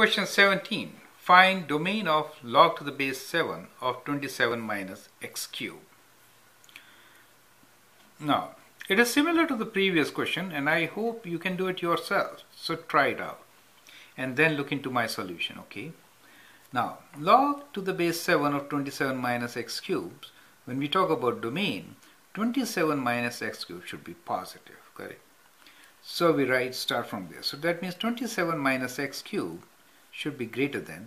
Question 17. Find domain of log to the base 7 of 27 minus x cubed. Now, it is similar to the previous question, and I hope you can do it yourself. So try it out and then look into my solution, okay? Now, log to the base 7 of 27 minus x cubed, when we talk about domain, 27 minus x cubed should be positive, correct? So we write start from there. So that means 27 minus x cubed should be greater than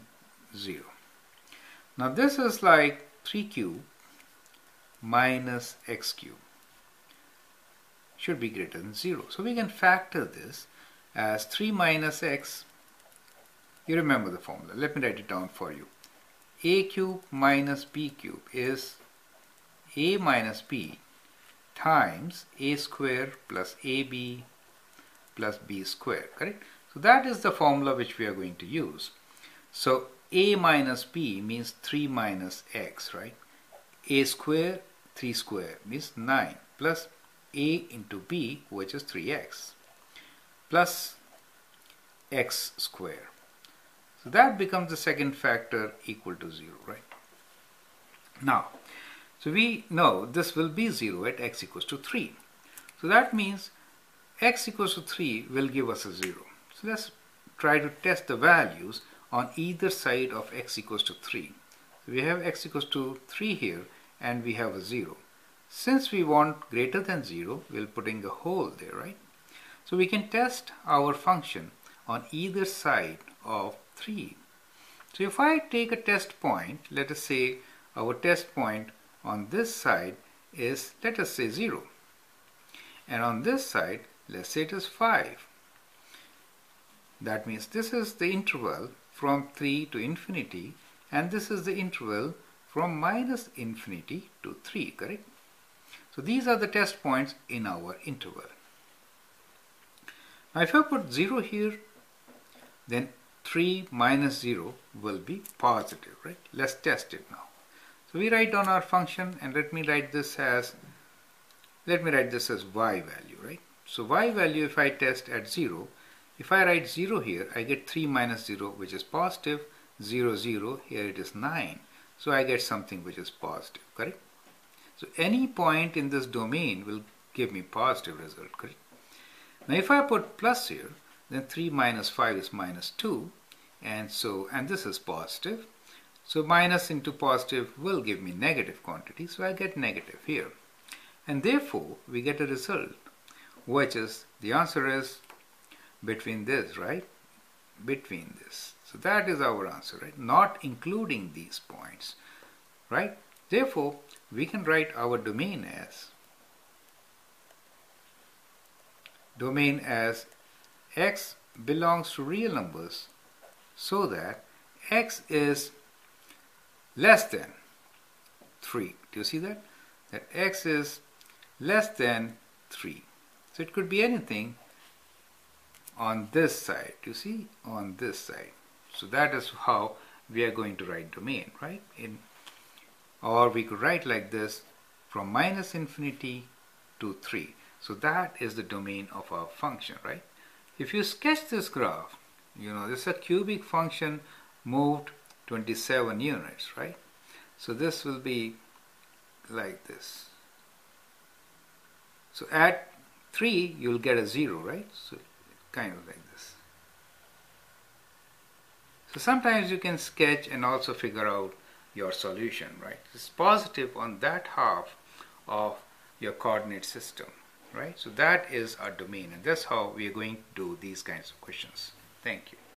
0. Now this is like 3 cubed minus x cubed should be greater than 0. So we can factor this as 3 minus x. You remember the formula. Let me write it down for you. A cube minus b cube is a minus b times a square plus ab plus b square, correct? So that is the formula which we are going to use. So a minus b means 3 minus x, right? A square, 3 square means 9 plus a into b, which is 3x, plus x square. So that becomes the second factor equal to 0, right? Now, so we know this will be 0 at x equals to 3. So that means x equals to 3 will give us a 0. So let's try to test the values on either side of x equals to 3. So we have x equals to 3 here and we have a 0. Since we want greater than 0, we'll putting a whole there, right? So we can test our function on either side of 3. So if I take a test point, let us say our test point on this side is, let us say 0, and on this side, let's say it is 5. That means this is the interval from 3 to infinity, and this is the interval from minus infinity to 3, correct? So these are the test points in our interval. Now if I put 0 here, then 3 minus 0 will be positive, right? Let's test it now. So we write down our function, and let me write this as y value, right? So y value, if I test at 0, if I write 0 here, I get 3 minus 0, which is positive, 0, 0, here it is 9. So I get something which is positive, correct? So any point in this domain will give me positive result, correct? Now if I put plus here, then 3 minus 5 is minus 2, and this is positive. So minus into positive will give me negative quantity, so I get negative here. And therefore, we get a result, which is, the answer is between this, right? Between this. So that is our answer, right? Not including these points, right? Therefore, we can write our domain as x belongs to real numbers, so that x is less than 3. Do you see that? That x is less than 3. So it could be anything on this side, you see, on this side. So that is how we are going to write domain, right? Or we could write like this, from minus infinity to 3. So that is the domain of our function, right? If you sketch this graph, you know, this is a cubic function moved 27 units, right? So this will be like this. So at 3, you'll get a 0, right? So kind of like this. So sometimes you can sketch and also figure out your solution, right? It's positive on that half of your coordinate system, right? So that is our domain, and that's how we are going to do these kinds of questions. Thank you.